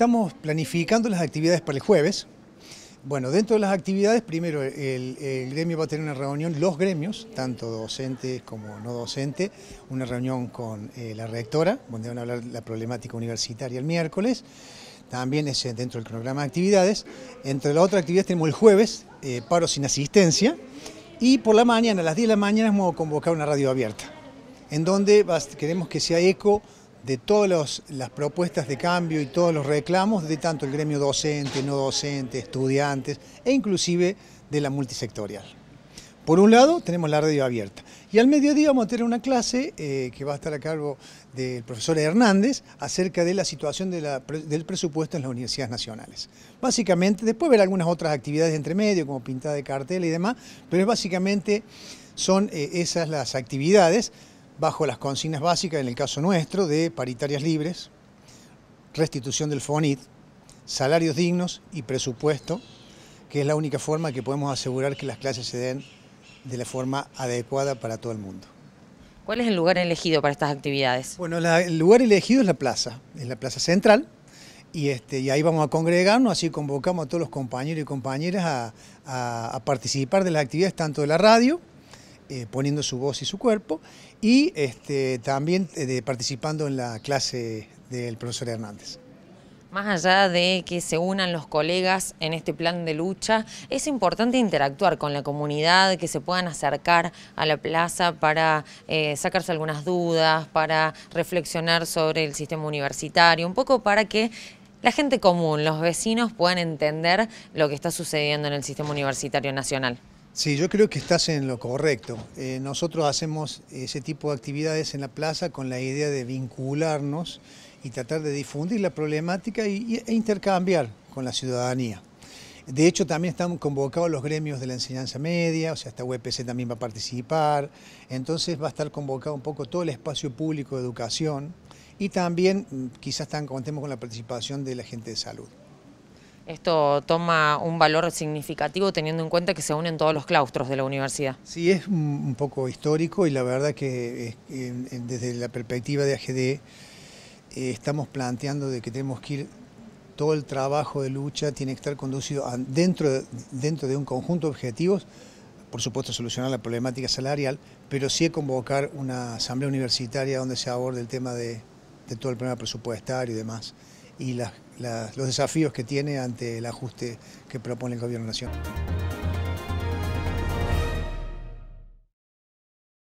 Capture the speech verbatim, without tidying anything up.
Estamos planificando las actividades para el jueves. Bueno, dentro de las actividades, primero el, el gremio va a tener una reunión, los gremios, tanto docentes como no docentes, una reunión con eh, la rectora, donde van a hablar de la problemática universitaria el miércoles. También es dentro del cronograma de actividades. Entre las otras actividades tenemos el jueves, eh, paro sin asistencia, y por la mañana, a las diez de la mañana, hemos convocado una radio abierta, en donde queremos que sea eco de todas las propuestas de cambio y todos los reclamos de tanto el gremio docente, no docente, estudiantes e inclusive de la multisectorial. Por un lado tenemos la radio abierta y al mediodía vamos a tener una clase eh, que va a estar a cargo del profesor Hernández acerca de la situación de la, del presupuesto en las universidades nacionales. Básicamente, después ver algunas otras actividades de entre medio como pintada de cartel y demás, pero básicamente son eh, esas las actividades bajo las consignas básicas, en el caso nuestro, de paritarias libres, restitución del FONID, salarios dignos y presupuesto, que es la única forma que podemos asegurar que las clases se den de la forma adecuada para todo el mundo. ¿Cuál es el lugar elegido para estas actividades? Bueno, la, el lugar elegido es la plaza, es la plaza central, y, este, y ahí vamos a congregarnos, así convocamos a todos los compañeros y compañeras a, a, a participar de las actividades tanto de la radio, Eh, poniendo su voz y su cuerpo, y este, también eh, de, participando en la clase del profesor Hernández. Más allá de que se unan los colegas en este plan de lucha, es importante interactuar con la comunidad, que se puedan acercar a la plaza para eh, sacarse algunas dudas, para reflexionar sobre el sistema universitario, un poco para que la gente común, los vecinos, puedan entender lo que está sucediendo en el sistema universitario nacional. Sí, yo creo que estás en lo correcto. Eh, nosotros hacemos ese tipo de actividades en la plaza con la idea de vincularnos y tratar de difundir la problemática y, e intercambiar con la ciudadanía. De hecho, también están convocados los gremios de la enseñanza media, o sea, hasta U P C también va a participar. Entonces va a estar convocado un poco todo el espacio público de educación y también quizás tan contemos con la participación de la gente de salud. Esto toma un valor significativo teniendo en cuenta que se unen todos los claustros de la universidad. Sí, es un poco histórico y la verdad que desde la perspectiva de A G D estamos planteando de que tenemos que ir, todo el trabajo de lucha tiene que estar conducido dentro, dentro de un conjunto de objetivos, por supuesto solucionar la problemática salarial, pero sí convocar una asamblea universitaria donde se aborde el tema de, de todo el problema presupuestario y demás, y las, las, los desafíos que tiene ante el ajuste que propone el Gobierno Nacional.